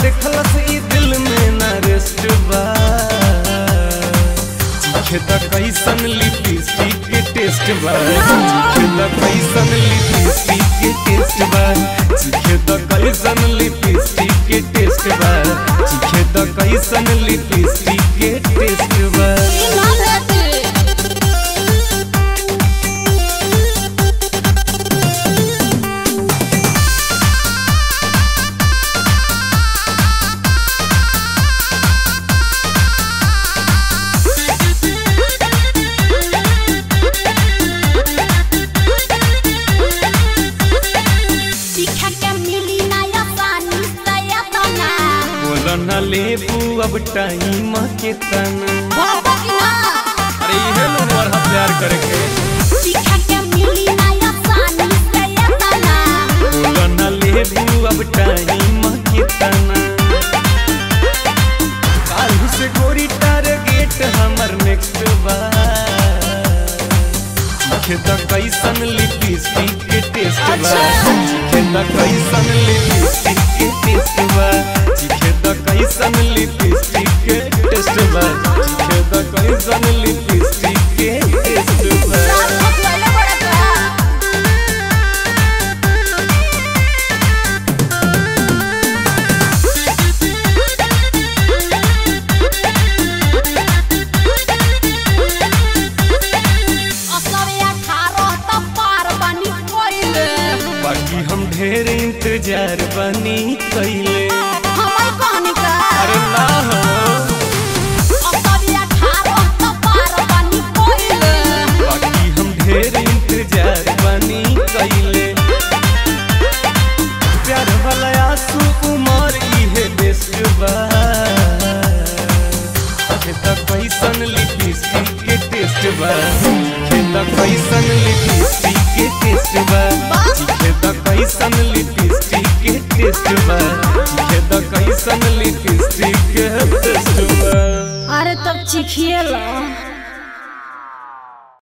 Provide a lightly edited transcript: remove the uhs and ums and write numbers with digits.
देखला से ई दिल में न रेस्ट बा खेता कैसन लिपस्टिक के टेस्ट बा खेता कैसन लिपस्टिक के टेस्ट बा खेता कैसन लिपस्टिक के टेस्ट बा खेता कैसन लिपस्टिक के टेस्ट बा अब टाइम के तना बाबा की ना अरे ये लो बड़ा प्यार करके सीखा के मिली नया सानी से तना बोला ना लेबू अब टाइम के तना काल से गोरी टारगेट हमर नेक्स्ट बार खेता कैसन लिपस्टिक के टेस्ट बा खेता कैसन लिपस्टिक के टेस्ट बा कैसन लिपस्टिक के टेस्ट बा खेता कैसन लिपस्टिक के टेस्ट बा बाकी हम ढेर इंतजार बनी कइले खेता कैसन लिपस्टिक के टेस्ट बा खेता कैसन लिपस्टिक के टेस्ट बा खेता कैसन लिपस्टिक के टेस्ट बा अरे तब चिखिएला।